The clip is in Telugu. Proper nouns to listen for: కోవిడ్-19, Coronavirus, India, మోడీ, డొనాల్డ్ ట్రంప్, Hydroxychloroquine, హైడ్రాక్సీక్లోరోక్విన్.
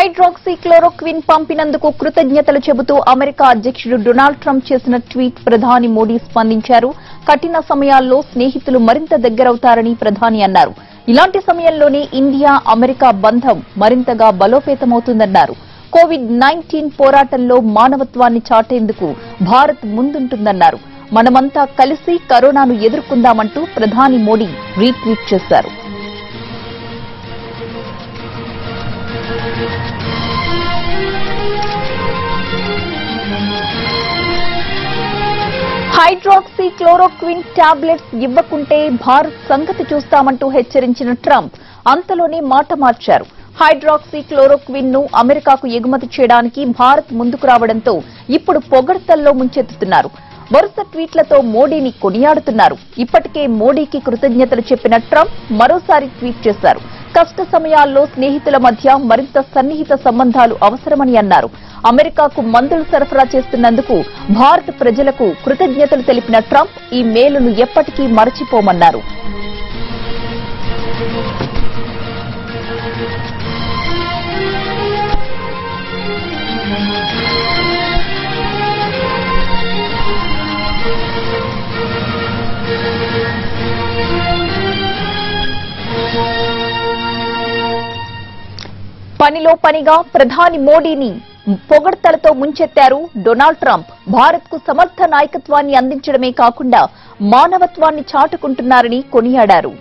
Hydroxychloroquine పంపినందుకు కృతజ్ఞతలు చెబుతూ అమెరికా అధ్యక్షుడు డొనాల్డ్ ట్రంప్ చేసిన ట్వీట్ ప్రధాని మోడీ స్పందించారు. కఠిన సమయాల్లో స్నేహితులు మరింత దగ్గరవుతారని ప్రధాని అన్నారు. ఇలాంటి సమయంలోనే ఇండియా అమెరికా బంధం మరింతగా బలోపేతమవుతుందన్నారు. కోవిడ్-19 పోరాటంలో మానవత్వాన్ని చాటేందుకు భారత్ ముందుంటుందన్నారు. మనమంతా కలిసి కరోనాను ఎదుర్కొందామంటూ ప్రధాని మోడీ రీట్వీట్ చేశారు. హైడ్రాక్సీక్లోరోక్విన్ టాబ్లెట్స్ ఇవ్వకుంటే భారత్ సంగతి చూస్తామంటూ హెచ్చరించిన ట్రంప్ అంతలోనే మాట మార్చారు. హైడ్రాక్సీక్లోరోక్విన్ ను అమెరికాకు ఎగుమతి చేయడానికి భారత్ ముందుకు రావడంతో ఇప్పుడు పొగడ్తల్లో ముంచెత్తుతున్నారు. వరుస ట్వీట్లతో మోడీని కొనియాడుతున్నారు. ఇప్పటికే మోడీకి కృతజ్ఞతలు చెప్పిన ట్రంప్ మరోసారి ట్వీట్ చేశారు. కష్ట సమయాల్లో స్నేహితుల మధ్య మరింత సన్నిహిత సంబంధాలు అవసరమని అన్నారు. అమెరికాకు మందులు సరఫరా చేస్తున్నందుకు భారత ప్రజలకు కృతజ్ఞతలు తెలిపిన ట్రంప్ ఈ మేలును ఎప్పటికీ మరచిపోమన్నారు. పనిలో పనిగా ప్రధాని మోడీని పొగడ్తలతో ముంచెత్తారు డొనాల్డ్ ట్రంప్. భారత్కు సమర్థ నాయకత్వాన్ని అందించడమే కాకుండా మానవత్వాన్ని చాటుకుంటున్నారని కొనియాడారు.